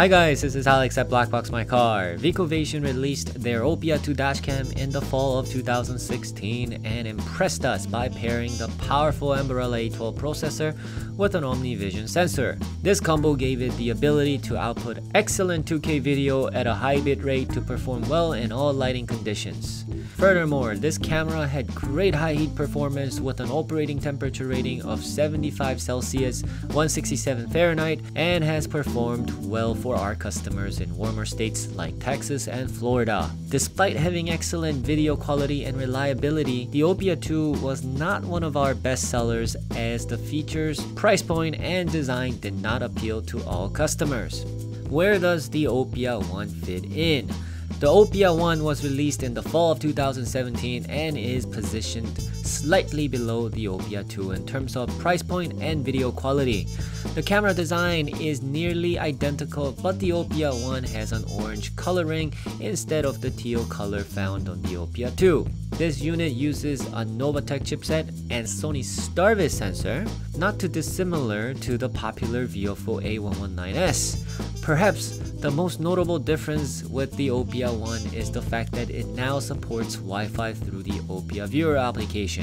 Hi guys, this is Alex at BlackboxMyCar. Vicovation released their Opia 2 dashcam in the fall of 2016 and impressed us by pairing the powerful Ambarella A12 processor with an OmniVision sensor. This combo gave it the ability to output excellent 2K video at a high bit rate to perform well in all lighting conditions. Furthermore, this camera had great high heat performance with an operating temperature rating of 75 Celsius, 167 Fahrenheit, and has performed well for our customers in warmer states like Texas and Florida. Despite having excellent video quality and reliability, the Opia 2 was not one of our best sellers as the features, price point, and design did not appeal to all customers. Where does the Opia 1 fit in? The Opia 1 was released in the fall of 2017 and is positioned slightly below the Opia 2 in terms of price point and video quality. The camera design is nearly identical, but the Opia 1 has an orange coloring instead of the teal color found on the Opia 2. This unit uses a Novatec chipset and Sony Starvis sensor, not too dissimilar to the popular Viofo A119S. Perhaps the most notable difference with the Opia 1 is the fact that it now supports Wi-Fi through the Opia Viewer application.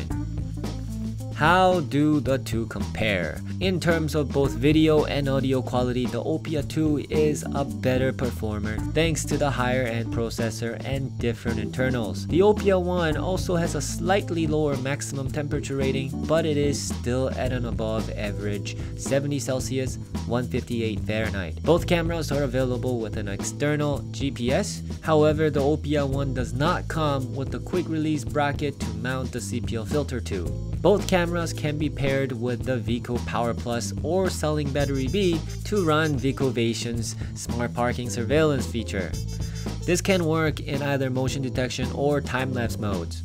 How do the two compare? In terms of both video and audio quality, the Opia 2 is a better performer thanks to the higher end processor and different internals. The Opia 1 also has a slightly lower maximum temperature rating, but it is still at an above average 70 Celsius, 158 Fahrenheit. Both cameras are available with an external GPS. However, the Opia 1 does not come with the quick release bracket to mount the CPO filter to. Both cameras can be paired with the Vico Power Plus or Selling Battery B to run Vicovation's Smart Parking Surveillance feature. This can work in either motion detection or time-lapse modes.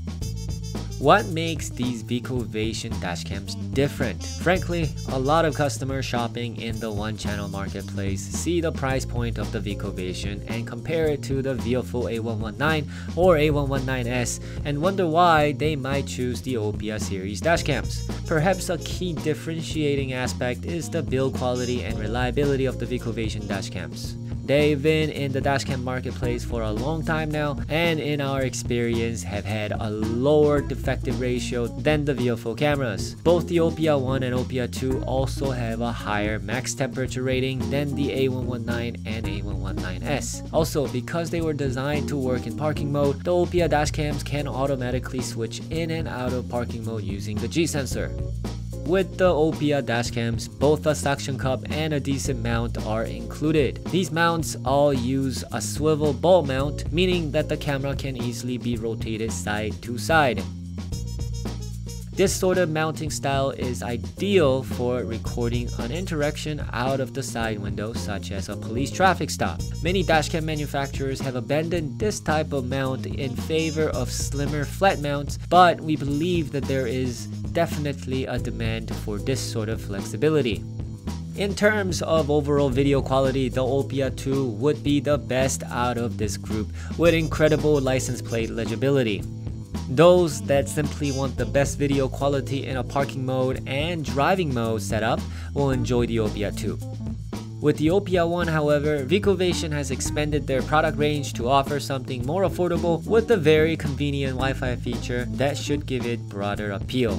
What makes these Vicovation dashcams different? Frankly, a lot of customers shopping in the one-channel marketplace see the price point of the Vicovation and compare it to the Viofo A119 or A119S and wonder why they might choose the Opia series dashcams. Perhaps a key differentiating aspect is the build quality and reliability of the Vicovation dashcams. They've been in the dashcam marketplace for a long time now and in our experience have had a lower defective ratio than the Viofo cameras. Both the Opia 1 and Opia 2 also have a higher max temperature rating than the A119 and A119S. Also, because they were designed to work in parking mode, the Opia dashcams can automatically switch in and out of parking mode using the G sensor. With the Opia dashcams, both a suction cup and a decent mount are included. These mounts all use a swivel ball mount, meaning that the camera can easily be rotated side to side. This sort of mounting style is ideal for recording an interaction out of the side window, such as a police traffic stop. Many dashcam manufacturers have abandoned this type of mount in favor of slimmer flat mounts, but we believe that there is definitely a demand for this sort of flexibility. In terms of overall video quality, the Opia 2 would be the best out of this group with incredible license plate legibility. Those that simply want the best video quality in a parking mode and driving mode setup will enjoy the Opia 2. With the Opia 1, however, Vicovation has expanded their product range to offer something more affordable with a very convenient Wi-Fi feature that should give it broader appeal.